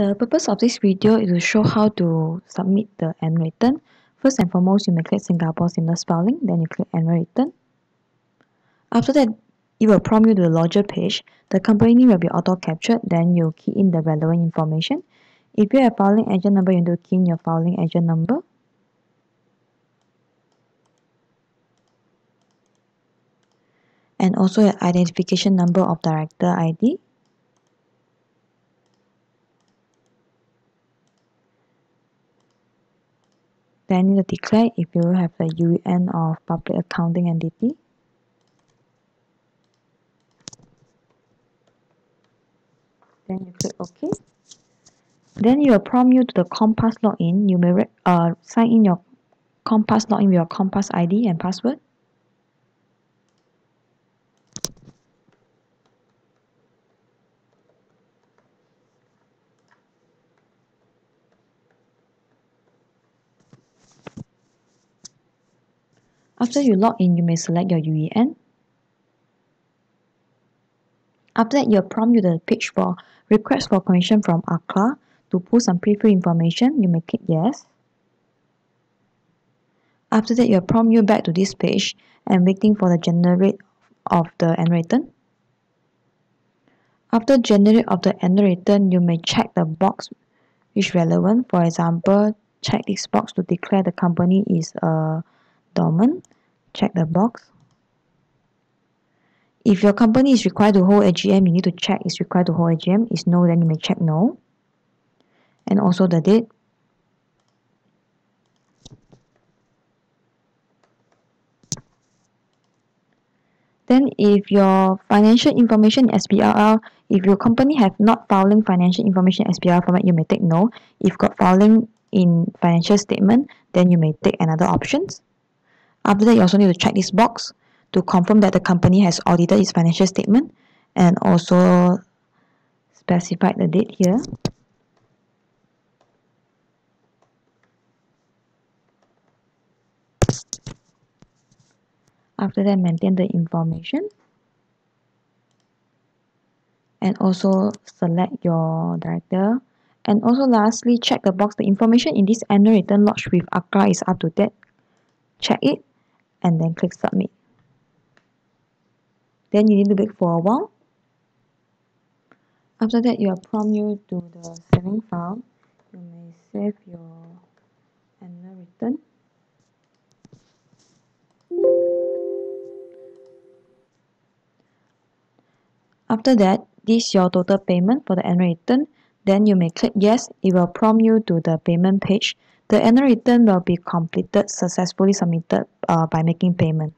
The purpose of this video is to show how to submit the annual return. First and foremost, you may click Singapore Seamless Filing, then you click annual return. After that, it will prompt you to the login page. The company name will be auto-captured, then you key in the relevant information. If you have filing agent number, you need to key in your filing agent number. And also your identification number of director ID. Then you declare if you have the UEN of public accounting entity. Then you click OK. Then it will prompt you to the Compass login. You may sign in your Compass login with your Compass ID and password. After you log in, you may select your UEN. After that, you'll prompt you the page for request for permission from ACRA to pull some preview information. You may click yes. After that, you'll prompt you back to this page and waiting for the generate of the annual return. After generate of the annual return, you may check the box which relevant. For example, check this box to declare the company is a dormant. Check the box. If your company is required to hold AGM, you need to check it's required to hold AGM. If no, then you may check no. And also the date. Then if your financial information SPRR, if your company have not filing financial information SPRR format, you may take no. If got filing in financial statement, then you may take another options. After that, you also need to check this box to confirm that the company has audited its financial statement and also specify the date here. After that, maintain the information and also select your director. And also lastly, check the box. The information in this annual return lodged with ACRA is up to date. Check it. And then click submit. Then you need to wait for a while. After that, you are prompted to the saving file. You may save your annual return. After that, this is your total payment for the annual return. Then you may click yes. It will prompt you to the payment page. The annual return will be completed, successfully submitted by making payment.